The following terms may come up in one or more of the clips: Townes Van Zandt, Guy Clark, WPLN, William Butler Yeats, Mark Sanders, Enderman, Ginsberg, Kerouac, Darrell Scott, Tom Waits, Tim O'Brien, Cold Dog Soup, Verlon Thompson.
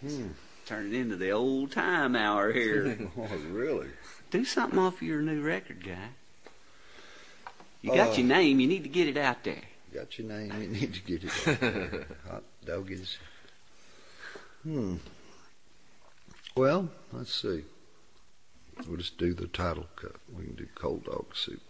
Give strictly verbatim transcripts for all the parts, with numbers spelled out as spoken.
Hmm. Turning into the old time hour here. Oh, really? Do something off your new record, Guy. You got uh, your name. You need to get it out there. Got your name. You need to get it out there. Hot doggies. Hmm. Well, let's see. We'll just do the title cut. We can do Cold Dog Soup.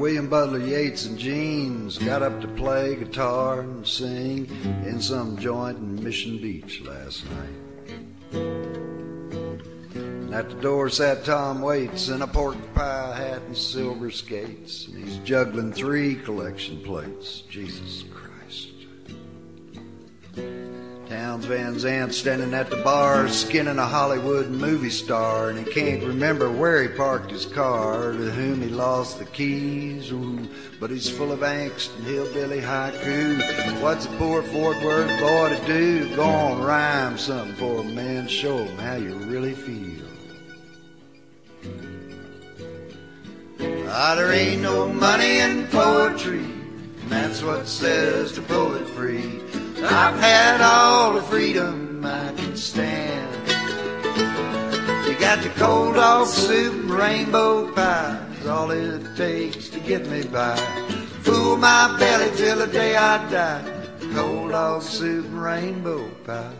William Butler Yeats and Jeans got up to play guitar and sing in some joint in Mission Beach last night. And at the door sat Tom Waits in a pork pie hat and silver skates, and he's juggling three collection plates. Jesus Christ. Townes Van Zandt standing at the bar, skinning a Hollywood movie star, and he can't remember where he parked his car, to whom he lost the keys. Ooh, but he's full of angst and hillbilly haiku. What's a poor Fort Worth boy to do? Go on, rhyme something for a man, show him how you really feel. Ah, there ain't no money in poetry, and that's what says the poet free. I've had all the freedom I can stand. You got your cold dog soup and rainbow pie, is all it takes to get me by. Fool my belly till the day I die, cold dog soup and rainbow pie.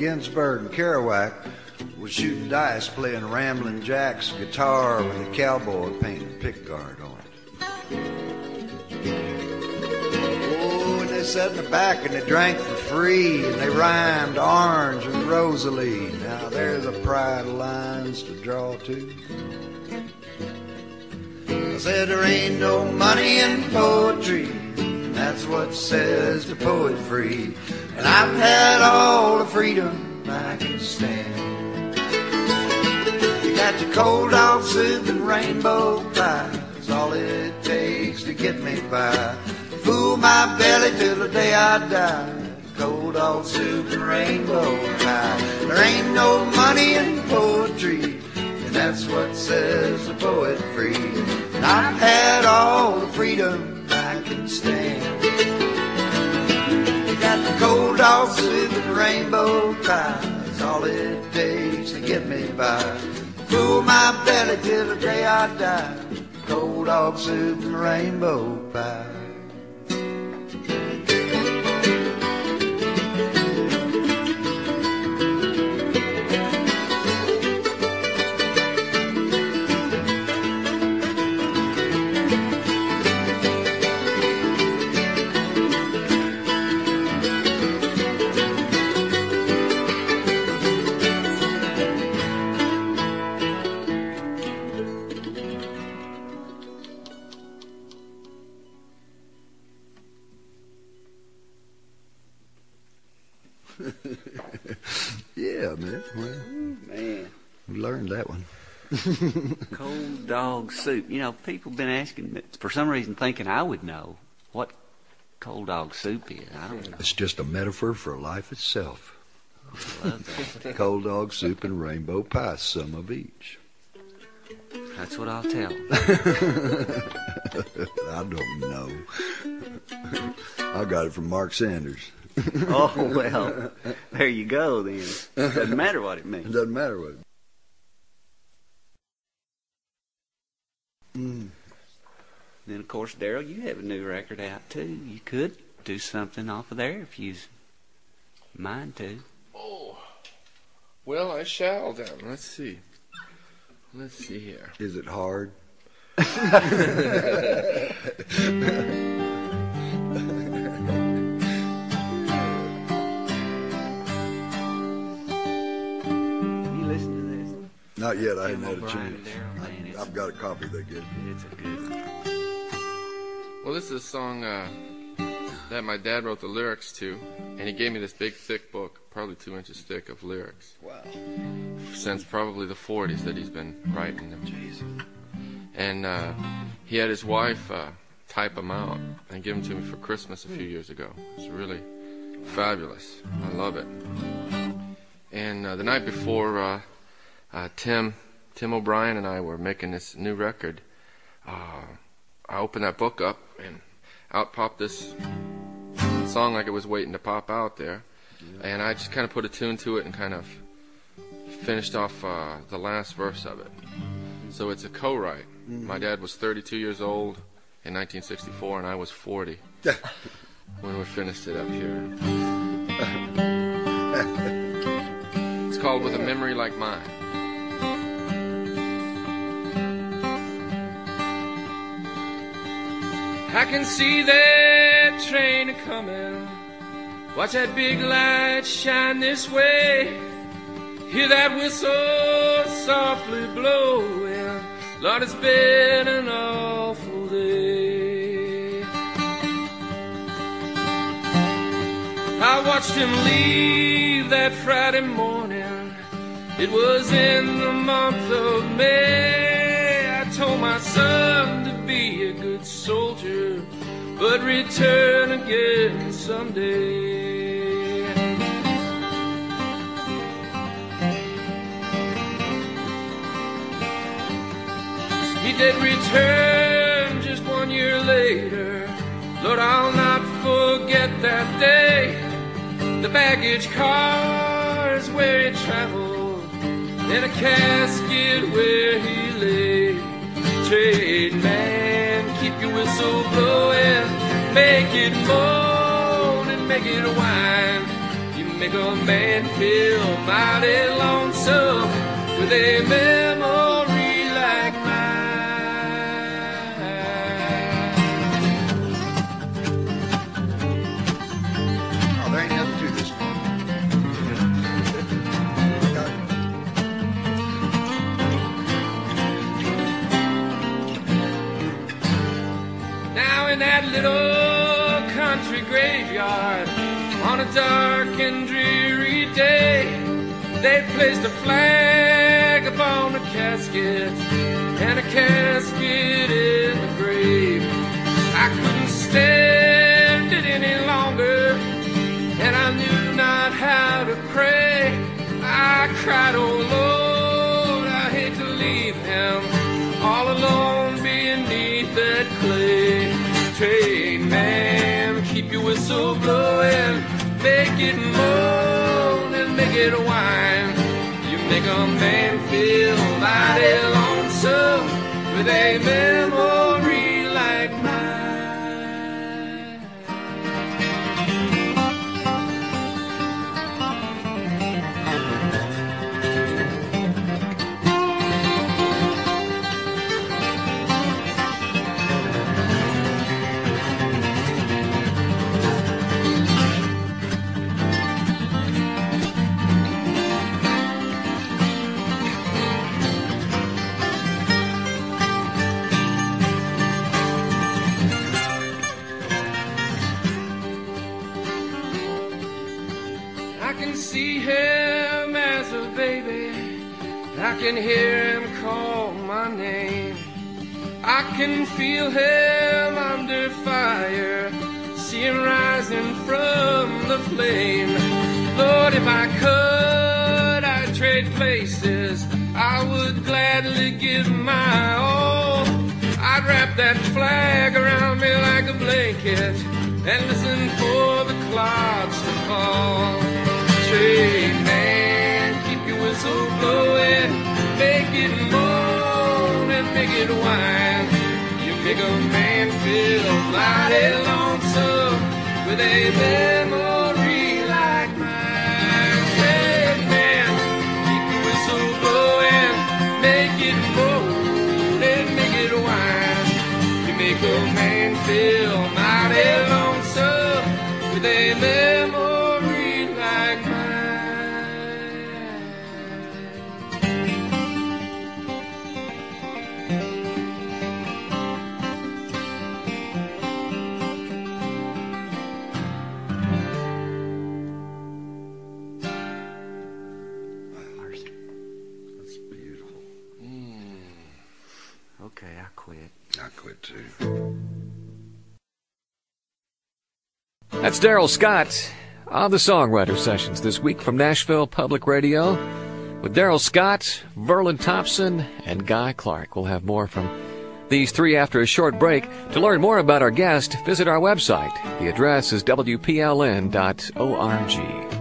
Ginsberg and Kerouac was shooting dice playing Ramblin' Jack's guitar with a cowboy painted pickguard on it. Oh, and they sat in the back and they drank for free, and they rhymed orange and Rosalie. Now there's a pride of lines to draw to. I said there ain't no money in poetry, and that's what says the poet free. And I've had all the freedom I can stand. You got your cold dog soup and rainbow pie, it's all it takes to get me by. Fool my belly till the day I die, cold dog soup and rainbow pie. There ain't no money in poetry, and that's what says the poet free. And I've had all the freedom I can stand. Cold dog soup and rainbow pie, it's all it takes to get me by. Fool my belly till the day I die, cold dog soup and rainbow pie. Cold dog soup. You know, people have been asking me, for some reason thinking I would know what cold dog soup is. I don't know. It's just a metaphor for life itself. I love that. Cold dog soup and rainbow pie, some of each. That's what I'll tell. I don't know. I got it from Mark Sanders. Oh, well, there you go then. Doesn't matter what it means. It doesn't matter what it means. Mm. Then of course, Darrell, you have a new record out too. You could do something off of there if you mind to. Oh, well, I shall then. Let's see. Let's see here. Is it hard? You listen to this? Not yet. I Tim haven't O'Brien had a chance. Darrell, I, I've got a copy they gave me. It's a good one. Well, this is a song uh, that my dad wrote the lyrics to, and he gave me this big, thick book, probably two inches thick, of lyrics. Wow. Since probably the forties that he's been writing them. Jeez. And uh, he had his wife uh, type them out and give them to me for Christmas a few years ago. It's really fabulous. I love it. And uh, the night before, uh, uh, Tim, Tim O'Brien and I were making this new record. Uh, I opened that book up, and out popped this song like it was waiting to pop out there. Yeah. And I just kind of put a tune to it and kind of finished off uh, the last verse of it. So it's a co-write. Mm-hmm. My dad was thirty-two years old in nineteen sixty-four, and I was forty when we finished it up here. It's called With a Memory Like Mine. I can see that train a-comin', watch that big light shine this way, hear that whistle softly blowin', Lord, it's been an awful day. I watched him leave that Friday morning, it was in the month of May. I told my son to be a good soldier, but return again someday. He did return just one year later. Lord, I'll not forget that day. The baggage car is where he traveled, and a casket where he lay. Trade man, keep your whistle blowing, make it moan and make it whine. You make a man feel mighty lonesome with a memory like mine. Oh, there ain't nothing to this one. Got it. In that little country graveyard on a dark and dreary day, they placed a flag upon a casket and a casket in the grave. I couldn't stand it any longer, and I knew not how to pray. I cried, oh Lord, I hate to leave him all alone beneath that clay. Train man, keep your whistle blowing, make it moan and make it whine. You make a man feel mighty lonesome with a memory like I can hear him call my name. I can feel him under fire, see him rising from the flame. Lord, if I could, I'd trade places. I would gladly give my all. I'd wrap that flag around me like a blanket and listen for the clouds to fall. Trade man, keep your whistle blowing. Make it moan and make it whine. You make a man feel mighty lonesome with a memory like mine. Hey man, keep your whistle blowing, make it moan and make it whine. make a man feel mighty lonesome with a memory like mine. That's beautiful. Mm. Okay, I quit. I quit too. That's Darrell Scott on the Songwriter Sessions this week from Nashville Public Radio with Darrell Scott, Verlon Thompson, and Guy Clark. We'll have more from these three after a short break. To learn more about our guest, visit our website. The address is W P L N dot org.